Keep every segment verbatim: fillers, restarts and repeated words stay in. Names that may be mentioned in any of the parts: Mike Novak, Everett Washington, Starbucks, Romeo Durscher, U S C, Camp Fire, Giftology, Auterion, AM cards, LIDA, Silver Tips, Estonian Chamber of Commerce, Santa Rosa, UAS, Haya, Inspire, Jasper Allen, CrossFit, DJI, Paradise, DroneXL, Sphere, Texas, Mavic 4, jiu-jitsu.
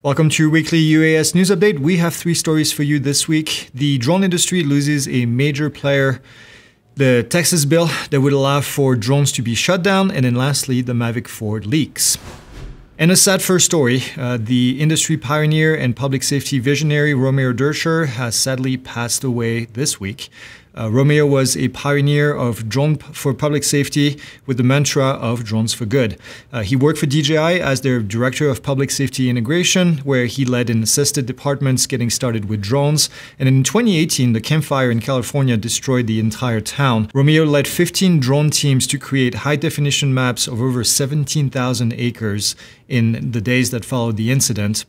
Welcome to your weekly U A S news update. We have three stories for you this week. The drone industry loses a major player. The Texas bill that would allow for drones to be shut down. And then lastly, the Mavic four leaks. And a sad first story. Uh, the industry pioneer and public safety visionary Romeo Durscher has sadly passed away this week. Uh, Romeo was a pioneer of drone for public safety with the mantra of drones for good. Uh, he worked for D J I as their director of public safety integration, where he led and assisted departments getting started with drones. And in twenty eighteen, the campfire in California destroyed the entire town. Romeo led fifteen drone teams to create high-definition maps of over seventeen thousand acres in the days that followed the incident.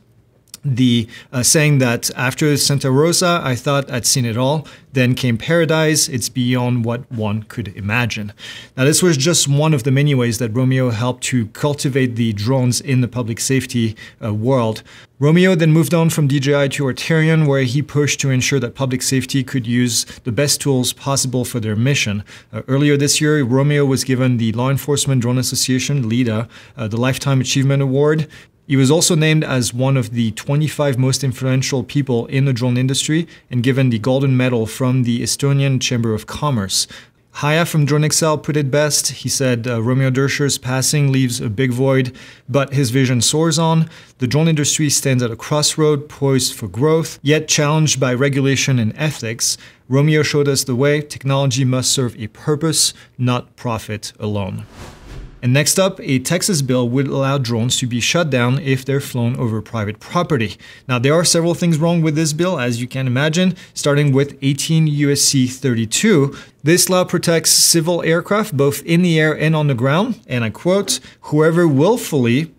The uh, saying that after Santa Rosa, I thought I'd seen it all. Then came paradise. It's beyond what one could imagine. Now, this was just one of the many ways that Romeo helped to cultivate the drones in the public safety uh, world. Romeo then moved on from D J I to Auterion, where he pushed to ensure that public safety could use the best tools possible for their mission. Uh, earlier this year, Romeo was given the Law Enforcement Drone Association, LIDA, uh, the Lifetime Achievement Award. He was also named as one of the twenty-five most influential people in the drone industry and given the golden medal from the Estonian Chamber of Commerce. Haya from DroneXL put it best. He said, uh, Romeo Durscher's passing leaves a big void, but his vision soars on. The drone industry stands at a crossroad, poised for growth, yet challenged by regulation and ethics. Romeo showed us the way. Technology must serve a purpose, not profit alone. And next up, a Texas bill would allow drones to be shut down if they're flown over private property. Now, there are several things wrong with this bill, as you can imagine, starting with eighteen U S C thirty-two. This law protects civil aircraft both in the air and on the ground. And I quote, whoever willfully,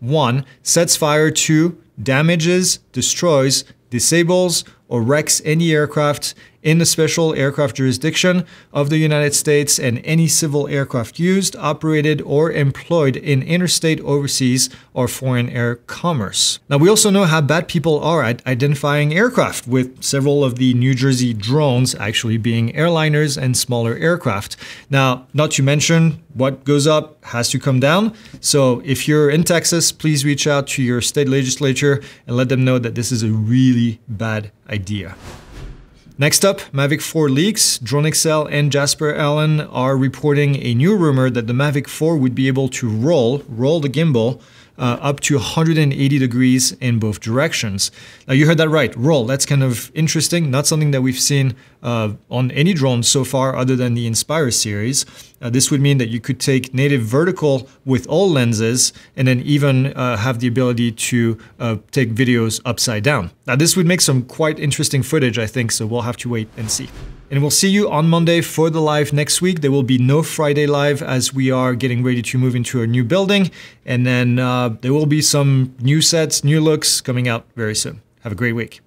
one, sets fire to, damages, destroys, disables, or wrecks any aircraft in the special aircraft jurisdiction of the United States and any civil aircraft used, operated, or employed in interstate, overseas, or foreign air commerce. Now, we also know how bad people are at identifying aircraft, with several of the New Jersey drones actually being airliners and smaller aircraft. Now, not to mention, what goes up has to come down. So if you're in Texas, please reach out to your state legislature and let them know that this is a really bad idea. Next up, Mavic four leaks. DroneXL and Jasper Allen are reporting a new rumor that the Mavic four would be able to roll, roll the gimbal uh, up to one hundred eighty degrees in both directions. Now, you heard that right, roll. That's kind of interesting. Not something that we've seen uh, on any drone so far other than the Inspire series. Uh, this would mean that you could take native vertical with all lenses and then even uh, have the ability to uh, take videos upside down. Now, this would make some quite interesting footage, I think, so we'll have to wait and see. And we'll see you on Monday for the live next week. There will be no Friday live as we are getting ready to move into our new building. And then uh, there will be some new sets, new looks coming out very soon. Have a great week.